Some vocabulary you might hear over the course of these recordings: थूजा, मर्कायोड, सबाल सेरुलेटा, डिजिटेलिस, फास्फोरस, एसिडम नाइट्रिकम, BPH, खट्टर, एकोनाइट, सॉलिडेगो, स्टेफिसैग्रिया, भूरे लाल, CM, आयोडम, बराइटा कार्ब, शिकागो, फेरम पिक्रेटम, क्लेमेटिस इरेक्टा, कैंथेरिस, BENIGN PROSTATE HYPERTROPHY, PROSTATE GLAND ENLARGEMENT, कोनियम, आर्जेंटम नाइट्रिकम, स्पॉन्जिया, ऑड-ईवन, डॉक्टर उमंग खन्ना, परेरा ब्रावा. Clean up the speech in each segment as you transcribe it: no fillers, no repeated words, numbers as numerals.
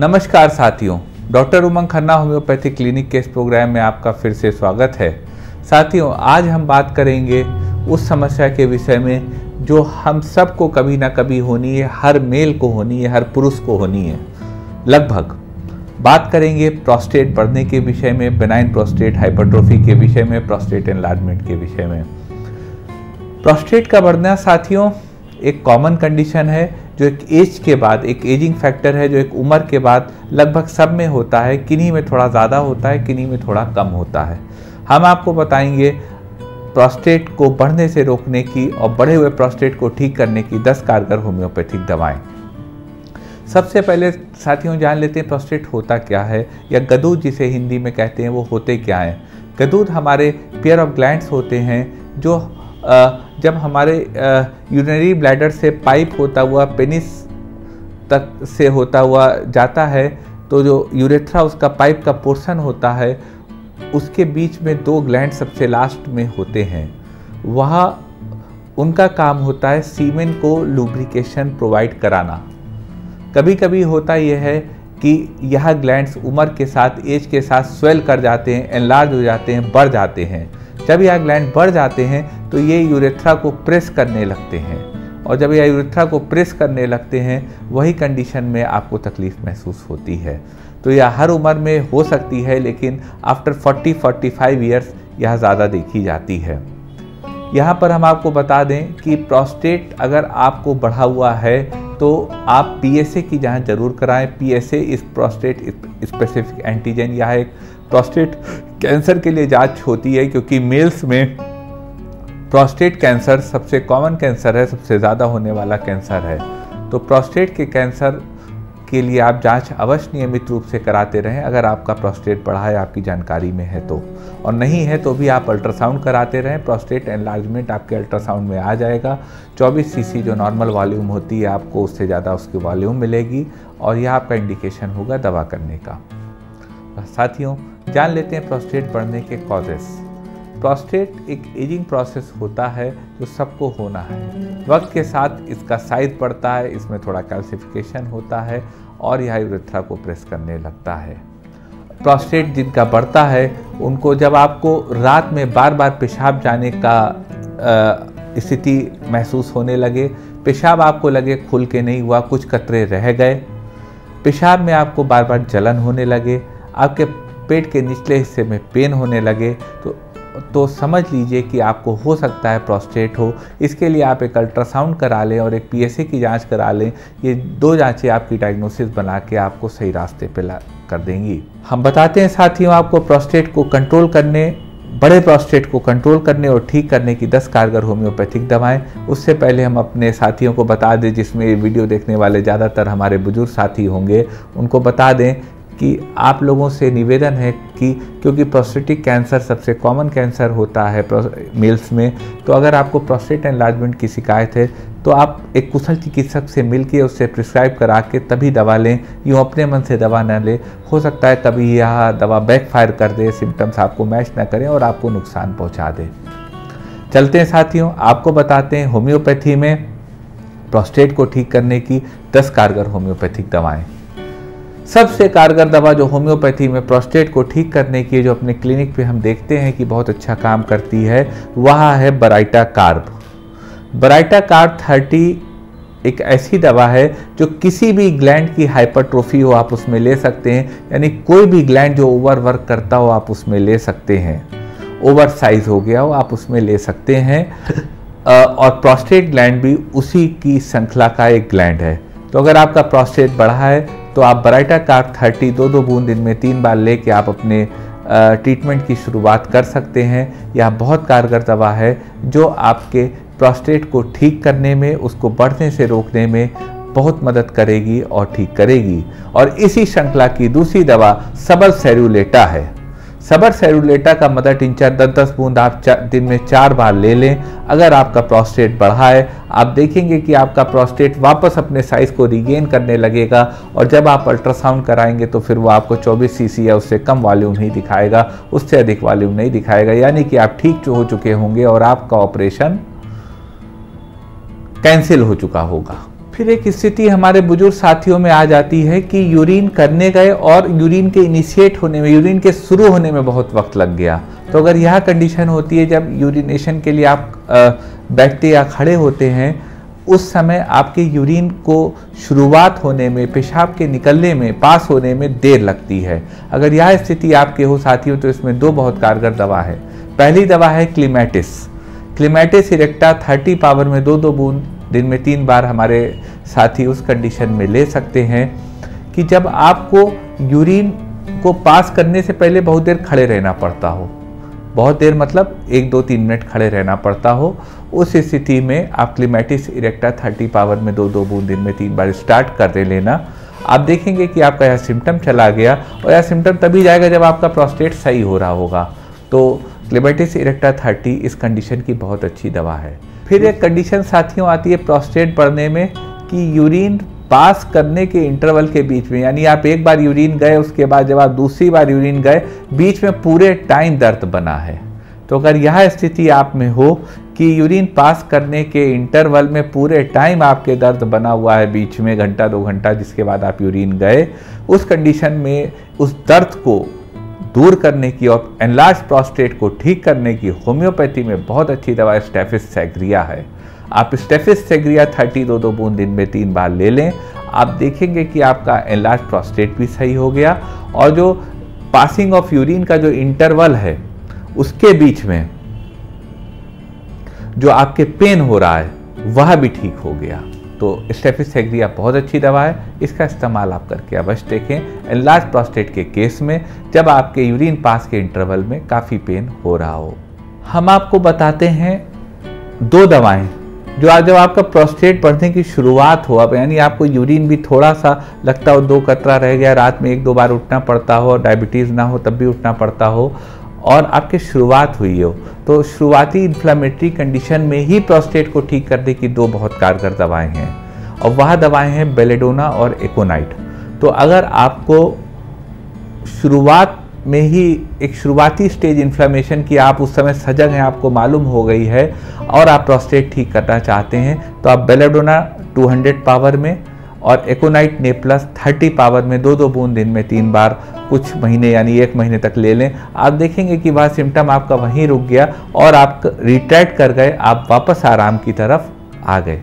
नमस्कार साथियों, डॉक्टर उमंग खन्ना homeopathy clinic के इस प्रोग्राम में आपका फिर से स्वागत है। साथियों, आज हम बात करेंगे उस समस्या के विषय में जो हम सबको कभी ना कभी होनी है, हर मेल को होनी है, हर पुरुष को होनी है लगभग। बात करेंगे प्रोस्टेट बढ़ने के विषय में, बेनाइन प्रोस्टेट हाइपरट्रोफी के विषय में, प्रोस्टेट एनलार्जमेंट के विषय में। प्रोस्टेट का बढ़ना साथियों एक कॉमन कंडीशन है जो एक एज के बाद, एक एजिंग फैक्टर है जो एक उम्र के बाद लगभग सब में होता है। किन्हीं में थोड़ा ज़्यादा होता है, किन्हीं में थोड़ा कम होता है। हम आपको बताएंगे प्रोस्टेट को बढ़ने से रोकने की और बढ़े हुए प्रोस्टेट को ठीक करने की 10 कारगर होम्योपैथिक दवाएं। सबसे पहले साथियों जान लेते हैं प्रोस्टेट होता क्या है, या गदूद जिसे हिंदी में कहते हैं वो होते क्या हैं। गदूद हमारे पेयर ऑफ ग्लैंड्स होते हैं जो जब हमारे यूरिनरी ब्लैडर से पाइप होता हुआ पेनिस तक से होता हुआ जाता है, तो जो यूरेथ्रा उसका पाइप का पोर्शन होता है उसके बीच में दो ग्लैंड सबसे लास्ट में होते हैं। वहाँ उनका काम होता है सीमेन को लुब्रिकेशन प्रोवाइड कराना। कभी कभी होता यह है कि यह ग्लैंड्स उम्र के साथ, एज के साथ स्वेल कर जाते हैं, एनलार्ज हो जाते हैं, बढ़ जाते हैं। जब यह ग्लैंड बढ़ जाते हैं तो ये यूरेथ्रा को प्रेस करने लगते हैं, और जब यह यूरेथ्रा को प्रेस करने लगते हैं वही कंडीशन में आपको तकलीफ महसूस होती है। तो यह हर उम्र में हो सकती है, लेकिन आफ्टर 40-45 ईयर्स यह ज़्यादा देखी जाती है। यहाँ पर हम आपको बता दें कि प्रोस्टेट अगर आपको बढ़ा हुआ है तो आप PSA की जांच जरूर कराएं। PSA इस प्रोस्टेट स्पेसिफिक एंटीजन, यह एक प्रोस्टेट कैंसर के लिए जांच होती है, क्योंकि मेल्स में प्रोस्टेट कैंसर सबसे कॉमन कैंसर है, सबसे ज़्यादा होने वाला कैंसर है। तो प्रोस्टेट के कैंसर के लिए आप जांच अवश्य नियमित रूप से कराते रहें अगर आपका प्रोस्टेट बढ़ा है, आपकी जानकारी में है तो, और नहीं है तो भी आप अल्ट्रासाउंड कराते रहें। प्रोस्टेट एनलार्जमेंट आपके अल्ट्रासाउंड में आ जाएगा। 24cc जो नॉर्मल वॉल्यूम होती है आपको, उससे ज़्यादा उसकी वॉल्यूम मिलेगी, और यह आपका इंडिकेशन होगा दवा करने का। साथियों जान लेते हैं प्रोस्टेट बढ़ने के कॉजेस। प्रोस्टेट एक एजिंग प्रोसेस होता है जो सबको होना है। वक्त के साथ इसका साइज बढ़ता है, इसमें थोड़ा कैल्सिफिकेशन होता है, और यह यूरेथ्रा को प्रेस करने लगता है। प्रोस्टेट जिनका बढ़ता है उनको जब आपको रात में बार बार पेशाब जाने का स्थिति महसूस होने लगे, पेशाब आपको लगे खुल के नहीं हुआ, कुछ कतरे रह गए, पेशाब में आपको बार बार जलन होने लगे, आपके पेट के निचले हिस्से में पेन होने लगे, तो समझ लीजिए कि आपको हो सकता है प्रोस्टेट हो। इसके लिए आप एक अल्ट्रासाउंड करा लें और एक PSA की जांच करा लें। ये दो जांचें आपकी डायग्नोसिस बना के आपको सही रास्ते पे ला कर देंगी। हम बताते हैं साथियों आपको प्रोस्टेट को कंट्रोल करने, बड़े प्रोस्टेट को कंट्रोल करने और ठीक करने की 10 कारगर होम्योपैथिक दवाएं। उससे पहले हम अपने साथियों को बता दें, जिसमें ये वीडियो देखने वाले ज़्यादातर हमारे बुजुर्ग साथी होंगे, उनको बता दें कि आप लोगों से निवेदन है कि क्योंकि प्रोस्टेटिक कैंसर सबसे कॉमन कैंसर होता है मेल्स में, तो अगर आपको प्रोस्टेट एनलार्जमेंट की शिकायत है तो आप एक कुशल चिकित्सक से मिलकर उससे प्रिस्क्राइब करा के तभी दवा लें। यूँ अपने मन से दवा ना लें, हो सकता है कभी यह दवा बैकफायर कर दे, सिम्टम्स आपको मैच ना करें और आपको नुकसान पहुँचा दे। चलते हैं साथियों, आपको बताते हैं होम्योपैथी में प्रोस्टेट को ठीक करने की 10 कारगर होम्योपैथिक दवाएँ। सबसे कारगर दवा जो होम्योपैथी में प्रोस्टेट को ठीक करने की, जो अपने क्लिनिक पे हम देखते हैं कि बहुत अच्छा काम करती है, वह है बराइटा कार्ब। बराइटा कार्ब 30 एक ऐसी दवा है जो किसी भी ग्लैंड की हाइपरट्रोफी हो आप उसमें ले सकते हैं, यानी कोई भी ग्लैंड जो ओवरवर्क करता हो आप उसमें ले सकते हैं, ओवर साइज हो गया हो आप उसमें ले सकते हैं। और प्रोस्टेट ग्लैंड भी उसी की श्रृंखला का एक ग्लैंड है। तो अगर आपका प्रोस्टेट बढ़ा है तो आप बराइटा कार्ब 30 दो बूंद दिन में 3 बार ले कर आप अपने ट्रीटमेंट की शुरुआत कर सकते हैं। यह बहुत कारगर दवा है जो आपके प्रोस्टेट को ठीक करने में, उसको बढ़ने से रोकने में बहुत मदद करेगी और ठीक करेगी। और इसी श्रृंखला की दूसरी दवा सबाल सेरुलेटा है। सबाल सेरुलेटा का मदर टिंचर 10-10 बूंद आप दिन में 4 बार ले लें। अगर आपका प्रोस्टेट बढ़ा है आप देखेंगे कि आपका प्रोस्टेट वापस अपने साइज़ को रिगेन करने लगेगा, और जब आप अल्ट्रासाउंड कराएंगे तो फिर वो आपको 24cc या उससे कम वॉल्यूम ही दिखाएगा, उससे अधिक वॉल्यूम नहीं दिखाएगा, यानी कि आप ठीक हो चुके होंगे और आपका ऑपरेशन कैंसिल हो चुका होगा। फिर एक स्थिति हमारे बुजुर्ग साथियों में आ जाती है कि यूरिन करने गए और यूरिन के इनिशिएट होने में, यूरिन के शुरू होने में बहुत वक्त लग गया। तो अगर यह कंडीशन होती है जब यूरिनेशन के लिए आप बैठते या खड़े होते हैं, उस समय आपके यूरिन को शुरुआत होने में, पेशाब के निकलने में, पास होने में देर लगती है। अगर यह स्थिति आपके हो साथियों तो इसमें दो बहुत कारगर दवा है। पहली दवा है क्लेमेटिस, क्लेमेटिस इरेक्टा 30 पावर में 2 बूंद दिन में 3 बार हमारे साथी उस कंडीशन में ले सकते हैं कि जब आपको यूरिन को पास करने से पहले बहुत देर खड़े रहना पड़ता हो, बहुत देर मतलब 1-2-3 मिनट खड़े रहना पड़ता हो, उस स्थिति में आप क्लेमेटिस इरेक्टा 30 पावर में 2 बूंद दिन में 3 बार स्टार्ट करते लेना। आप देखेंगे कि आपका यह सिम्टम चला गया, और यह सिम्टम तभी जाएगा जब आपका प्रोस्टेट सही हो रहा होगा। तो क्लेमेटिस इरेक्टा 30 इस कंडीशन की बहुत अच्छी दवा है। फिर एक कंडीशन साथियों आती है प्रोस्टेट बढ़ने में कि यूरिन पास करने के इंटरवल के बीच में, यानी आप एक बार यूरिन गए, उसके बाद जब आप दूसरी बार यूरिन गए, बीच में पूरे टाइम दर्द बना है। तो अगर यह स्थिति आप में हो कि यूरिन पास करने के इंटरवल में पूरे टाइम आपके दर्द बना हुआ है, बीच में 1-2 घंटा जिसके बाद आप यूरिन गए, उस कंडीशन में उस दर्द को दूर करने की और एनलार्ज प्रोस्टेट को ठीक करने की होम्योपैथी में बहुत अच्छी दवा स्टेफिसैग्रिया है। आप स्टेफिसैग्रिया 30 बूंद दिन में 3 बार ले लें, आप देखेंगे कि आपका एनलार्ज प्रोस्टेट भी सही हो गया, और जो पासिंग ऑफ यूरिन का जो इंटरवल है उसके बीच में जो आपके पेन हो रहा है वह भी ठीक हो गया। तो स्टेफिसैग्रिया बहुत अच्छी दवा है, इसका इस्तेमाल आप करके अवश्य देखें एनलार्ज प्रोस्टेट के केस में, जब आपके यूरिन पास के इंटरवल में काफ़ी पेन हो रहा हो। हम आपको बताते हैं 2 दवाएं जो आज जब आपका प्रोस्टेट बढ़ने की शुरुआत हो, अब यानी आपको यूरिन भी थोड़ा सा लगता हो, 2 कतरा रह गया, रात में 1-2 बार उठना पड़ता हो, डायबिटीज़ ना हो तब भी उठना पड़ता हो, और आपके शुरुआत हुई हो, तो शुरुआती इन्फ्लामेटरी कंडीशन में ही प्रोस्टेट को ठीक करने की 2 बहुत कारगर दवाएं हैं, और वह दवाएं हैं बेलेडोना और एकोनाइट। तो अगर आपको शुरुआत में ही एक शुरुआती स्टेज इन्फ्लेमेशन की आप उस समय सजग हैं, आपको मालूम हो गई है और आप प्रोस्टेट ठीक करना चाहते हैं, तो आप बेलेडोना 200 पावर में और एकोनाइट नेप्लस 30 पावर में 2 बूंद दिन में 3 बार कुछ महीने यानी 1 महीने तक ले लें। आप देखेंगे कि वह सिम्टम आपका वहीं रुक गया और आप रिट्रैक्ट कर गए, आप वापस आराम की तरफ आ गए।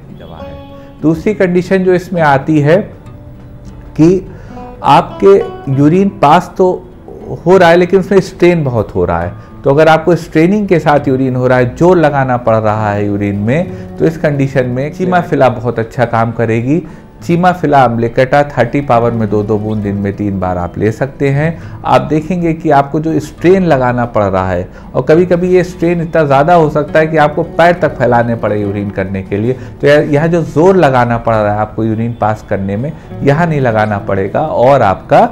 दूसरी कंडीशन जो इसमें आती है कि आपके यूरिन पास तो हो रहा है लेकिन उसमें स्ट्रेन बहुत हो रहा है, तो अगर आपको स्ट्रेनिंग के साथ यूरिन हो रहा है, जोर लगाना पड़ रहा है यूरिन में, तो इस कंडीशन में कीमाफिला बहुत अच्छा काम करेगी। कीमाफिला अम्लिकटा 30 पावर में 2 बूंद दिन में 3 बार आप ले सकते हैं। आप देखेंगे कि आपको जो स्ट्रेन लगाना पड़ रहा है, और कभी कभी ये स्ट्रेन इतना ज़्यादा हो सकता है कि आपको पैर तक फैलाने पड़े यूरिन करने के लिए, तो यह जो जोर लगाना पड़ रहा है आपको यूरिन पास करने में, यह नहीं लगाना पड़ेगा, और आपका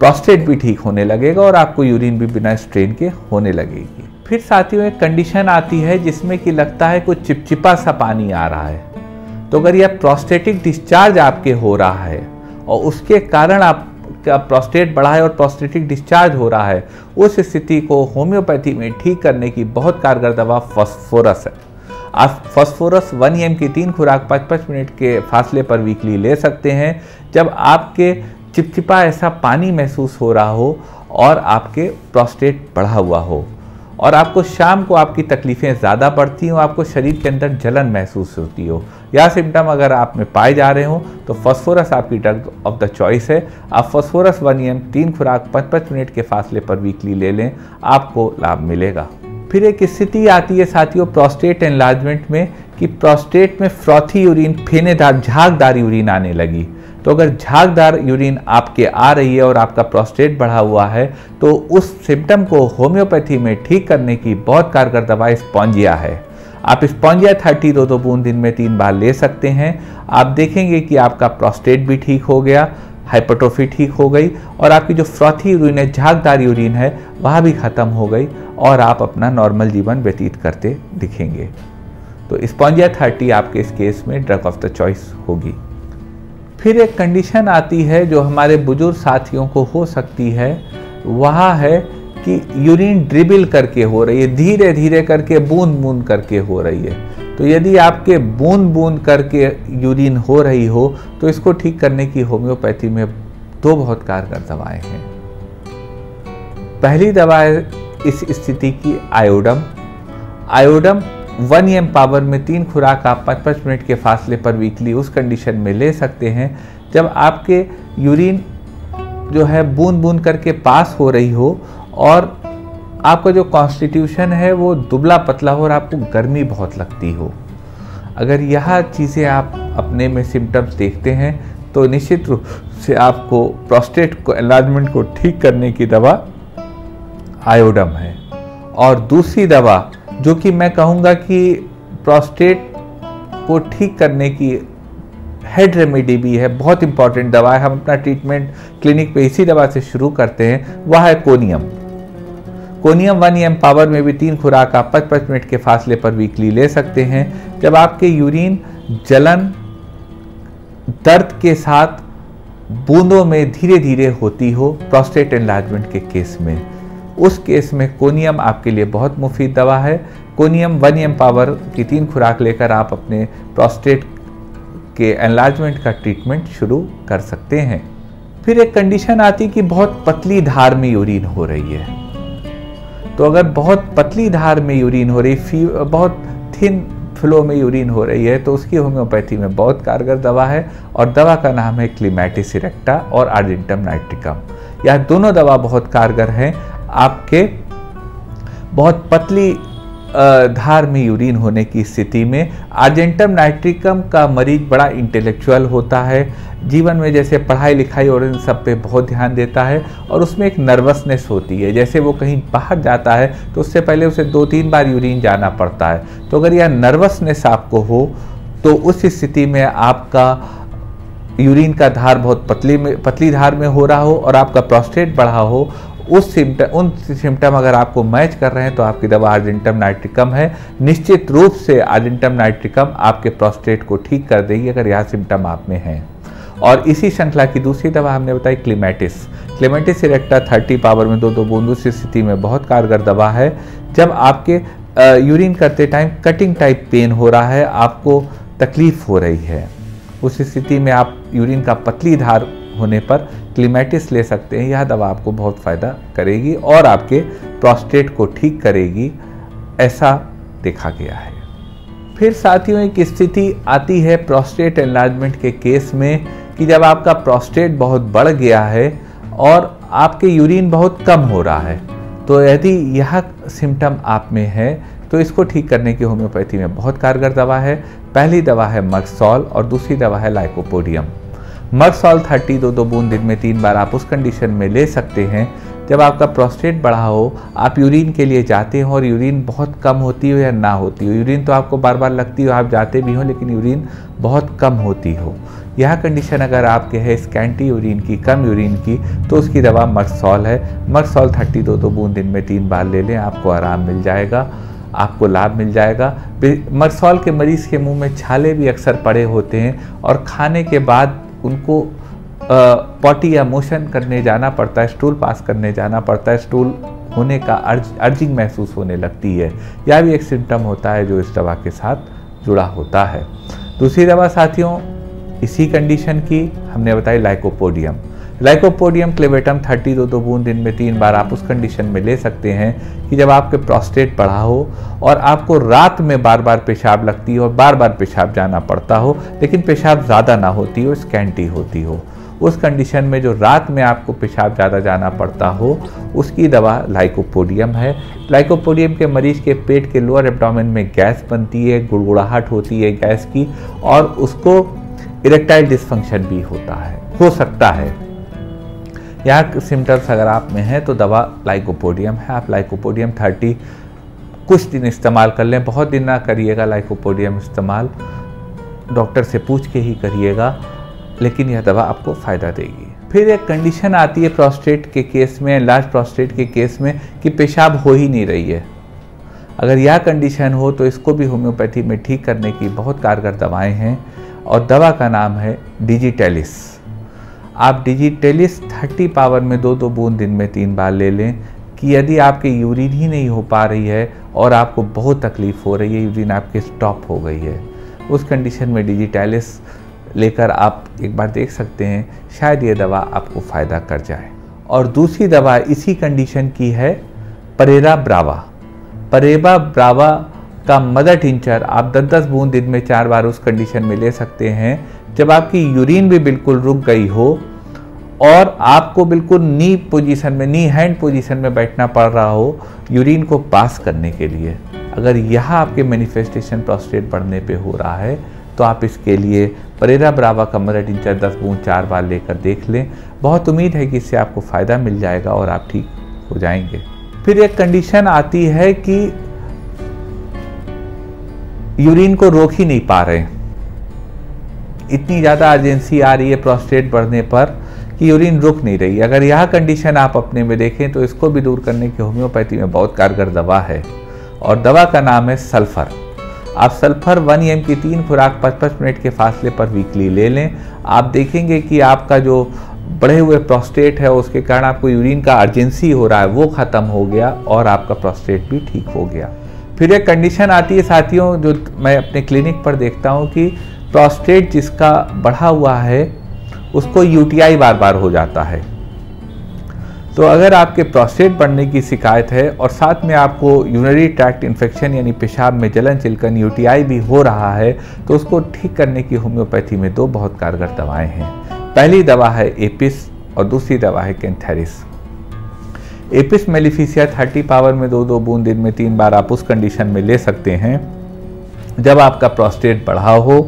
प्रोस्टेट भी ठीक होने लगेगा और आपको यूरिन भी बिना स्ट्रेन के होने लगेगी। फिर साथियों एक कंडीशन आती है जिसमें कि लगता है कुछ चिपचिपा सा पानी आ रहा है, तो अगर यह प्रोस्टेटिक डिस्चार्ज आपके हो रहा है और उसके कारण आपका प्रोस्टेट बढ़ा है और प्रोस्टेटिक डिस्चार्ज हो रहा है, उस स्थिति को होम्योपैथी में ठीक करने की बहुत कारगर दवा फास्फोरस है। आप फास्फोरस 1 mg की 3 खुराक 5-5 मिनट के फासले पर वीकली ले सकते हैं, जब आपके चिपचिपा ऐसा पानी महसूस हो रहा हो और आपके प्रोस्टेट बढ़ा हुआ हो, और आपको शाम को आपकी तकलीफ़ें ज़्यादा बढ़ती हों, आपको शरीर के अंदर जलन महसूस होती हो, या सिम्टम अगर आप में पाए जा रहे हो, तो फास्फोरस आपकी ड्रग ऑफ द चॉइस है। आप फास्फोरस 1 mg 3 खुराक 5-5 मिनट के फासले पर वीकली ले लें, आपको लाभ मिलेगा। फिर एक स्थिति आती है साथियों प्रोस्टेट एनलार्जमेंट में कि प्रोस्टेट में फ्रॉथी यूरिन, फेनेदार झागदार यूरिन आने लगी। तो अगर झागदार यूरिन आपके आ रही है और आपका प्रोस्टेट बढ़ा हुआ है, तो उस सिम्टम को होम्योपैथी में ठीक करने की बहुत कारगर दवा स्पॉन्जिया है। आप स्पॉन्जिया 30 बूंद दिन में 3 बार ले सकते हैं। आप देखेंगे कि आपका प्रोस्टेट भी ठीक हो गया, हाइपरट्रोफी ठीक हो गई, और आपकी जो फ्रॉथी यूरिन है, झागदार यूरिन है, वह भी ख़त्म हो गई, और आप अपना नॉर्मल जीवन व्यतीत करते दिखेंगे। तो स्पॉन्जिया 30 आपके इस केस में ड्रग ऑफ द चॉइस होगी। फिर एक कंडीशन आती है जो हमारे बुजुर्ग साथियों को हो सकती है, वह है कि यूरिन ड्रिबल करके हो रही है, धीरे धीरे करके, बूंद बूंद करके हो रही है। तो यदि आपके बूंद बूंद करके यूरिन हो रही हो तो इसको ठीक करने की होम्योपैथी में दो बहुत कारगर दवाएं हैं। पहली दवा है इस स्थिति की आयोडम। आयोडम 1 mg पावर में 3 खुराक आप 5-5 मिनट के फासले पर वीकली उस कंडीशन में ले सकते हैं जब आपके यूरिन जो है बूंद बूंद करके पास हो रही हो और आपका जो कॉन्स्टिट्यूशन है वो दुबला पतला हो और आपको गर्मी बहुत लगती हो। अगर यह चीज़ें आप अपने में सिम्टम्स देखते हैं तो निश्चित रूप से आपको प्रोस्टेट को एनलार्जमेंट को ठीक करने की दवा आयोडम है। और दूसरी दवा जो कि मैं कहूँगा कि प्रोस्टेट को ठीक करने की हेड रेमेडी भी है, बहुत इंपॉर्टेंट दवा है, हम अपना ट्रीटमेंट क्लिनिक पे इसी दवा से शुरू करते हैं, वह है कोनियम। कोनियम 1 mg पावर में भी 3 खुराक आप 5-5 मिनट के फासले पर वीकली ले सकते हैं जब आपके यूरिन जलन दर्द के साथ बूंदों में धीरे धीरे होती हो प्रोस्टेट एनलार्जमेंट के केस में। उस केस में कोनियम आपके लिए बहुत मुफीद दवा है। कोनियम 1 mg पावर की 3 खुराक लेकर आप अपने प्रोस्टेट के एनलार्जमेंट का ट्रीटमेंट शुरू कर सकते हैं। फिर एक कंडीशन आती कि बहुत पतली धार में यूरिन हो रही है, तो अगर बहुत पतली धार में यूरिन हो रही बहुत थिन फ्लो में यूरिन हो रही है तो उसकी होम्योपैथी में बहुत कारगर दवा है और दवा का नाम है क्लेमेटिस इरेक्टा और आर्जेंटम नाइट्रिकम। यह दोनों दवा बहुत कारगर हैं आपके बहुत पतली धार में यूरिन होने की स्थिति में। आर्जेंटम नाइट्रिकम का मरीज बड़ा इंटेलेक्चुअल होता है, जीवन में जैसे पढ़ाई लिखाई और इन सब पे बहुत ध्यान देता है और उसमें एक नर्वसनेस होती है, जैसे वो कहीं बाहर जाता है तो उससे पहले उसे 2-3 बार यूरिन जाना पड़ता है। तो अगर यह नर्वसनेस आपको हो तो उस स्थिति में आपका यूरिन का धार बहुत पतली धार में हो रहा हो और आपका प्रोस्टेट बढ़ा हो, उन सिम्टम अगर आपको मैच कर रहे हैं तो आपकी दवा आर्जेंटम नाइट्रिकम है। निश्चित रूप से आर्जेंटम नाइट्रिकम आपके प्रोस्टेट को ठीक कर देगी अगर यह सिम्टम आप में हैं। और इसी श्रृंखला की दूसरी दवा हमने बताई क्लेमेटिस इरेक्टा 30 पावर में 2-2 बूंद उस स्थिति में बहुत कारगर दवा है जब आपके यूरिन करते टाइम कटिंग टाइप पेन हो रहा है, आपको तकलीफ हो रही है। उस स्थिति में आप यूरिन का पतली धार होने पर क्लेमेटिस ले सकते हैं। यह दवा आपको बहुत फ़ायदा करेगी और आपके प्रोस्टेट को ठीक करेगी, ऐसा देखा गया है। फिर साथियों एक स्थिति आती है प्रोस्टेट एनलार्जमेंट के केस में कि जब आपका प्रोस्टेट बहुत बढ़ गया है और आपके यूरिन बहुत कम हो रहा है, तो यदि यह सिम्टम आप में है तो इसको ठीक करने की होम्योपैथी में बहुत कारगर दवा है। पहली दवा है मर्कसॉल और दूसरी दवा है लाइकोपोडियम। मर्कसॉल 30 2-2 बूंद दिन में 3 बार आप उस कंडीशन में ले सकते हैं जब आपका प्रोस्टेट बढ़ा हो, आप यूरिन के लिए जाते हो और यूरिन बहुत कम होती हो या ना होती हो, यूरिन तो आपको बार बार लगती हो, आप जाते भी हो लेकिन यूरिन बहुत कम होती हो। यह कंडीशन अगर आपके है स्कैंटी यूरिन की, कम यूरिन की, तो उसकी दवा मर्कसॉल है। मर्कसॉल 30 2-2 बूंद दिन में 3 बार ले लें, आपको आराम मिल जाएगा, आपको लाभ मिल जाएगा। मर्कसॉल के मरीज के मुँह में छाले भी अक्सर पड़े होते हैं और खाने के बाद उनको पॉटी या मोशन करने जाना पड़ता है, स्टूल पास करने जाना पड़ता है, स्टूल होने का अर्जिंग महसूस होने लगती है। यह भी एक सिम्टम होता है जो इस दवा के साथ जुड़ा होता है। दूसरी दवा साथियों इसी कंडीशन की हमने बताई लाइकोपोडियम। लाइकोपोडियम क्लेवेटम 30 2-2 बूंद दिन में 3 बार आप उस कंडीशन में ले सकते हैं कि जब आपके प्रोस्टेट बढ़ा हो और आपको रात में बार बार पेशाब लगती हो और बार बार पेशाब जाना पड़ता हो लेकिन पेशाब ज़्यादा ना होती हो, स्कैंटी होती हो। उस कंडीशन में जो रात में आपको पेशाब ज़्यादा जाना पड़ता हो उसकी दवा लाइकोपोडियम है। लाइकोपोडियम के मरीज के पेट के लोअर एब्डोमेन में गैस बनती है, गुड़गुड़ाहट होती है गैस की, और उसको इरेक्टाइल डिसफंक्शन भी होता है, हो सकता है। यह सिम्टम्स अगर आप में हैं तो दवा लाइकोपोडियम है। आप लाइकोपोडियम 30 कुछ दिन इस्तेमाल कर लें, बहुत दिन ना करिएगा लाइकोपोडियम इस्तेमाल, डॉक्टर से पूछ के ही करिएगा, लेकिन यह दवा आपको फ़ायदा देगी। फिर एक कंडीशन आती है प्रोस्टेट के केस में, लार्ज प्रोस्टेट के केस में, कि पेशाब हो ही नहीं रही है। अगर यह कंडीशन हो तो इसको भी होम्योपैथी में ठीक करने की बहुत कारगर दवाएँ हैं और दवा का नाम है डिजिटेलिस। आप डिजिटेलिस 30 पावर में 2-2 बूंद दिन में 3 बार ले लें। कि यदि आपके यूरिन ही नहीं हो पा रही है और आपको बहुत तकलीफ हो रही है, यूरिन आपके स्टॉप हो गई है, उस कंडीशन में डिजिटेलिस लेकर आप एक बार देख सकते हैं, शायद ये दवा आपको फ़ायदा कर जाए। और दूसरी दवा इसी कंडीशन की है परेरा ब्रावा। परेरा ब्रावा का मदर टिंचर आप 10-10 बूंद दिन में 4 बार उस कंडीशन में ले सकते हैं जब आपकी यूरिन भी बिल्कुल रुक गई हो और आपको बिल्कुल नी पोजीशन में, नी हैंड पोजीशन में बैठना पड़ रहा हो यूरिन को पास करने के लिए। अगर यह आपके मैनिफेस्टेशन प्रोस्टेट बढ़ने पे हो रहा है तो आप इसके लिए परेरा ब्रावा का मदर टिंचर 10 बूंद 4 बार लेकर देख लें। बहुत उम्मीद है कि इससे आपको फ़ायदा मिल जाएगा और आप ठीक हो जाएंगे। फिर एक कंडीशन आती है कि यूरिन को रोक ही नहीं पा रहे, इतनी ज़्यादा अर्जेंसी आ रही है प्रोस्टेट बढ़ने पर कि यूरिन रुक नहीं रही। अगर यह कंडीशन आप अपने में देखें तो इसको भी दूर करने की होम्योपैथी में बहुत कारगर दवा है और दवा का नाम है सल्फर। आप सल्फर 1 mg की 3 खुराक 5-5 मिनट के फासले पर वीकली ले लें। आप देखेंगे कि आपका जो बढ़े हुए प्रोस्टेट है उसके कारण आपको यूरिन का अर्जेंसी हो रहा है वो ख़त्म हो गया और आपका प्रोस्टेट भी ठीक हो गया। फिर एक कंडीशन आती है साथियों जो मैं अपने क्लिनिक पर देखता हूँ कि प्रोस्टेट जिसका बढ़ा हुआ है उसको यूटीआई बार बार हो जाता है। तो अगर आपके प्रोस्टेट बढ़ने की शिकायत है और साथ में आपको यूरिनरी ट्रैक्ट इन्फेक्शन यानी पेशाब में जलन, चिलकन, यूटीआई भी हो रहा है तो उसको ठीक करने की होम्योपैथी में 2 बहुत कारगर दवाएं हैं। पहली दवा है एपिस और दूसरी दवा है कैंथेरिस। एपिस मेलीफिसिया 30 पावर में 2-2 बूंद दिन में 3 बार आप उस कंडीशन में ले सकते हैं जब आपका प्रोस्टेट बढ़ा हो,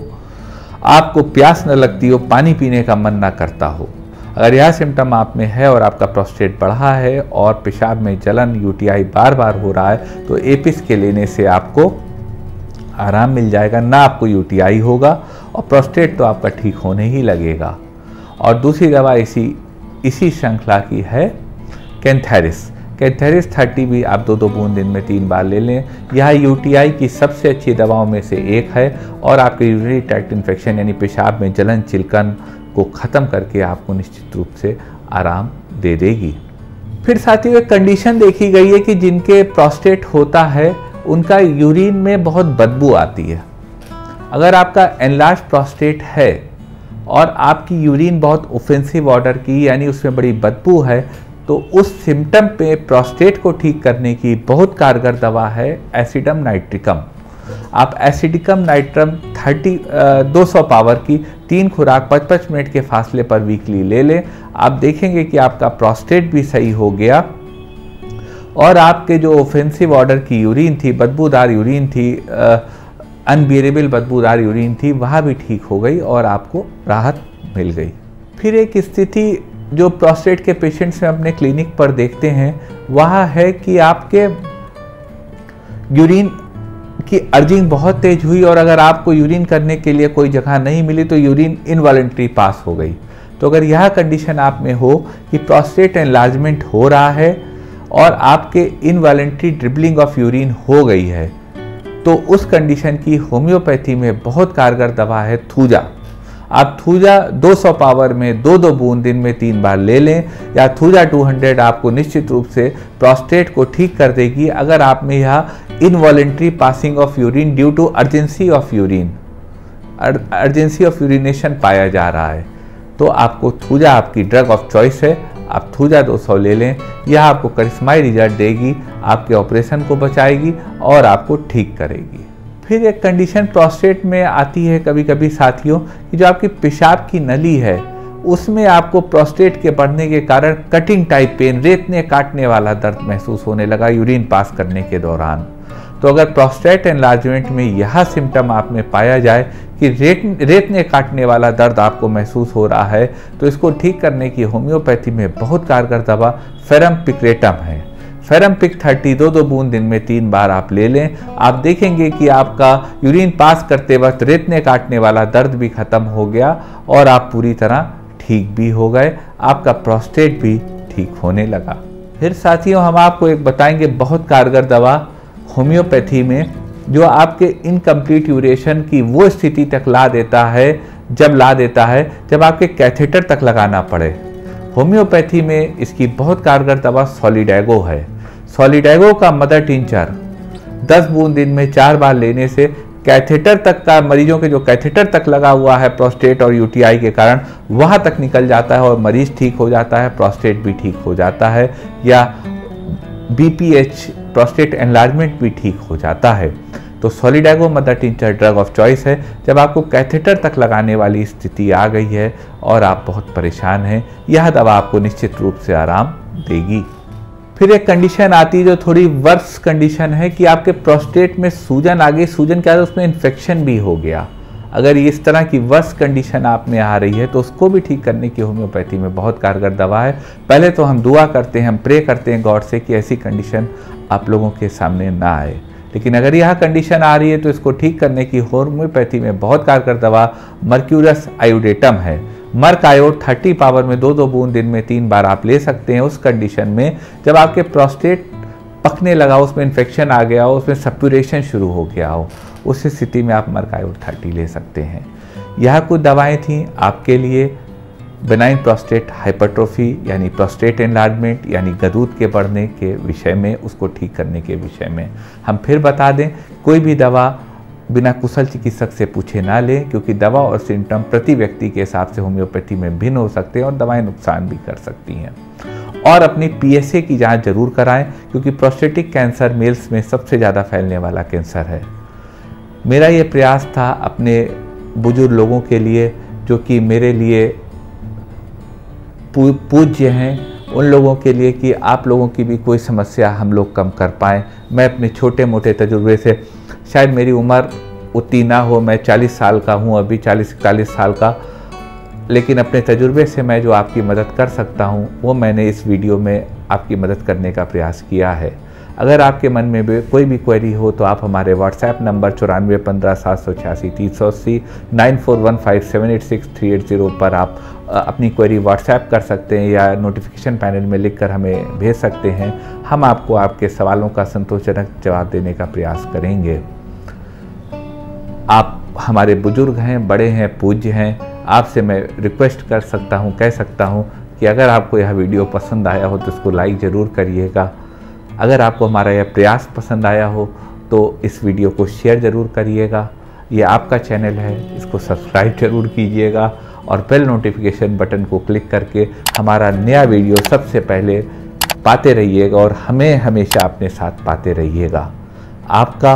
आपको प्यास न लगती हो, पानी पीने का मन ना करता हो। अगर यह सिम्टम आप में है और आपका प्रोस्टेट बढ़ा है और पेशाब में जलन, यूटीआई बार बार हो रहा है तो एपिस के लेने से आपको आराम मिल जाएगा, ना आपको यूटीआई होगा और प्रोस्टेट तो आपका ठीक होने ही लगेगा। और दूसरी दवा इसी श्रृंखला की है कैंथेरिस। कैंथेरिस 30 भी आप 2-2 बूंद दिन में 3 बार ले लें। यह यूटीआई की सबसे अच्छी दवाओं में से एक है और आपके यूरिनरी ट्रैक्ट इन्फेक्शन यानी पेशाब में जलन, चिलकन को ख़त्म करके आपको निश्चित रूप से आराम दे देगी। फिर साथियों एक कंडीशन देखी गई है कि जिनके प्रोस्टेट होता है उनका यूरिन में बहुत बदबू आती है। अगर आपका एनलार्ज प्रोस्टेट है और आपकी यूरिन बहुत ऑफेंसिव ऑर्डर की यानी उसमें बड़ी बदबू है तो उस सिम्टम पे प्रोस्टेट को ठीक करने की बहुत कारगर दवा है एसिडम नाइट्रिकम। आप एसिडिकम नाइट्रम 200 पावर की 3 खुराक 5-5 मिनट के फासले पर वीकली ले लें। आप देखेंगे कि आपका प्रोस्टेट भी सही हो गया और आपके जो ऑफेंसिव ऑर्डर की यूरिन थी, बदबूदार यूरिन थी, अनबियरेबल बदबूदार यूरिन थी, वह भी ठीक हो गई और आपको राहत मिल गई। फिर एक स्थिति जो प्रोस्टेट के पेशेंट्स में अपने क्लिनिक पर देखते हैं वह है कि आपके यूरिन कि अर्जिंग बहुत तेज हुई और अगर आपको यूरिन करने के लिए कोई जगह नहीं मिली तो यूरिन इनवॉलेंट्री पास हो गई। तो अगर यह कंडीशन आप में हो कि प्रोस्टेट एनलार्जमेंट हो रहा है और आपके इनवॉलेंट्री ड्रिबलिंग ऑफ यूरिन हो गई है तो उस कंडीशन की होम्योपैथी में बहुत कारगर दवा है थूजा। आप थूजा 200 पावर में 2-2 बूंद दिन में 3 बार ले लें या थूजा 200 आपको निश्चित रूप से प्रोस्टेट को ठीक कर देगी अगर आप में यह involuntary passing of urine due to urgency of urination पाया जा रहा है तो आपको थूजा आपकी ड्रग ऑफ चॉइस है। आप थूजा 200 ले लें, यह आपको करिश्माई रिजल्ट देगी, आपके ऑपरेशन को बचाएगी और आपको ठीक करेगी। फिर एक कंडीशन प्रोस्टेट में आती है कभी कभी साथियों कि जो आपकी पेशाब की नली है उसमें आपको प्रोस्टेट के बढ़ने के कारण कटिंग टाइप पेन, रेतने काटने वाला दर्द महसूस होने लगा यूरिन पास करने के दौरान। तो अगर प्रोस्टेट एनलार्जमेंट में यह सिम्टम आप में पाया जाए कि रेतने काटने वाला दर्द आपको महसूस हो रहा है तो इसको ठीक करने की होम्योपैथी में बहुत कारगर दवा फेरम पिक्रेटम है। फेरम पिक 30 2-2 बूंद दिन में 3 बार आप ले लें। आप देखेंगे कि आपका यूरिन पास करते वक्त रेतने काटने वाला दर्द भी ख़त्म हो गया और आप पूरी तरह ठीक भी हो गए, आपका प्रोस्टेट भी ठीक होने लगा। फिर साथियों हम आपको एक बताएंगे बहुत कारगर दवा होम्योपैथी में जो आपके इनकम्प्लीट यूरेशन की वो स्थिति तक ला देता है जब आपके कैथेटर तक लगाना पड़े। होम्योपैथी में इसकी बहुत कारगर दवा सॉलिडेगो है। सॉलिडेगो का मदर टिंचर 10 बूंद दिन में 4 बार लेने से कैथेटर तक का, मरीजों के जो कैथेटर तक लगा हुआ है प्रोस्टेट और यूटीआई के कारण, वहाँ तक निकल जाता है और मरीज ठीक हो जाता है, प्रोस्टेट भी ठीक हो जाता है या बीपीएच प्रोस्टेट एनलार्जमेंट भी ठीक हो जाता है। तो सॉलिडेगो mother tincture drug of choice है जब आपको कैथेटर तक लगाने वाली स्थिति आ गई है और आप बहुत परेशान हैं। यह दवा आपको निश्चित रूप से आराम देगी। फिर एक कंडीशन आती है जो थोड़ी वर्स कंडीशन है कि आपके प्रोस्टेट में सूजन आ गई, सूजन क्या है उसमें इन्फेक्शन भी हो गया। अगर इस तरह की वर्स कंडीशन आप में आ रही है तो उसको भी ठीक करने की होम्योपैथी में बहुत कारगर दवा है। पहले तो हम दुआ करते हैं, हम प्रे करते हैं गॉड से कि ऐसी कंडीशन आप लोगों के सामने ना आए, लेकिन अगर यह कंडीशन आ रही है तो इसको ठीक करने की होम्योपैथी में बहुत कारगर दवा मर्क्यूरस आयोडेटम है। मर्कायोड 30 पावर में 2-2 बूंद दिन में 3 बार आप ले सकते हैं उस कंडीशन में जब आपके प्रोस्टेट पकने लगा, उसमें इन्फेक्शन आ गया हो, उसमें सप्यूरेशन शुरू हो गया हो, उस स्थिति में आप मर्कायोड 30 ले सकते हैं। यह कुछ दवाएं थीं आपके लिए। बेनाइन प्रोस्टेट हाइपरट्रोफी यानी प्रोस्टेट एनलार्जमेंट यानी गदूद के बढ़ने के विषय में, उसको ठीक करने के विषय में हम फिर बता दें, कोई भी दवा बिना कुशल चिकित्सक से पूछे ना लें, क्योंकि दवा और सिम्टम प्रति व्यक्ति के हिसाब से होम्योपैथी में भिन्न हो सकते हैं और दवाएं नुकसान भी कर सकती हैं। और अपनी पीएसए की जांच जरूर कराएं, क्योंकि प्रोस्टेटिक कैंसर मेल्स में सबसे ज़्यादा फैलने वाला कैंसर है। मेरा ये प्रयास था अपने बुजुर्ग लोगों के लिए जो कि मेरे लिए पूज्य हैं, उन लोगों के लिए कि आप लोगों की भी कोई समस्या हम लोग कम कर पाएँ। मैं अपने छोटे मोटे तजुर्बे से, शायद मेरी उम्र उतनी ना हो, मैं 40 साल का हूँ अभी, 40-41 साल का, लेकिन अपने तजुर्बे से मैं जो आपकी मदद कर सकता हूँ वो मैंने इस वीडियो में आपकी मदद करने का प्रयास किया है। अगर आपके मन में कोई भी क्वेरी हो तो आप हमारे व्हाट्सएप नंबर 9415 786 380 9415786380 पर आप अपनी क्वेरी व्हाट्सएप कर सकते हैं या नोटिफिकेशन पैनल में लिखकर हमें भेज सकते हैं। हम आपको आपके सवालों का संतोषजनक जवाब देने का प्रयास करेंगे। आप हमारे बुजुर्ग हैं, बड़े हैं, पूज्य हैं। आपसे मैं रिक्वेस्ट कर सकता हूँ, कह सकता हूँ कि अगर आपको यह वीडियो पसंद आया हो तो इसको लाइक ज़रूर करिएगा। अगर आपको हमारा यह प्रयास पसंद आया हो तो इस वीडियो को शेयर ज़रूर करिएगा। ये आपका चैनल है, इसको सब्सक्राइब जरूर कीजिएगा और बेल नोटिफिकेशन बटन को क्लिक करके हमारा नया वीडियो सबसे पहले पाते रहिएगा और हमें हमेशा अपने साथ पाते रहिएगा। आपका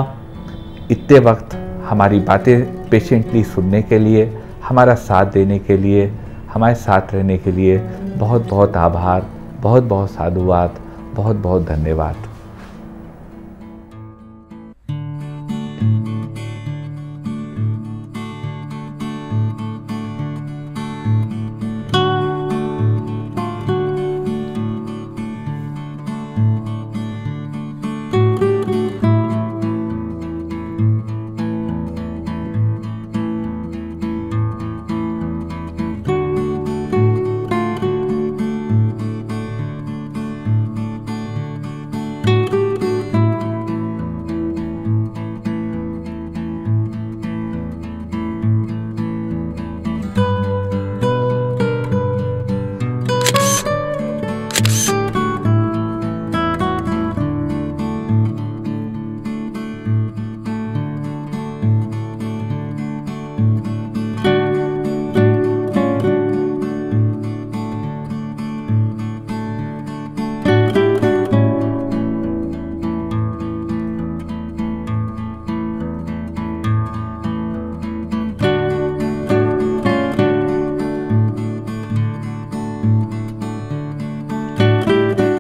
इतने वक्त हमारी बातें पेशेंटली सुनने के लिए, हमारा साथ देने के लिए, हमारे साथ रहने के लिए बहुत बहुत आभार, बहुत बहुत साधुवाद, बहुत बहुत धन्यवाद।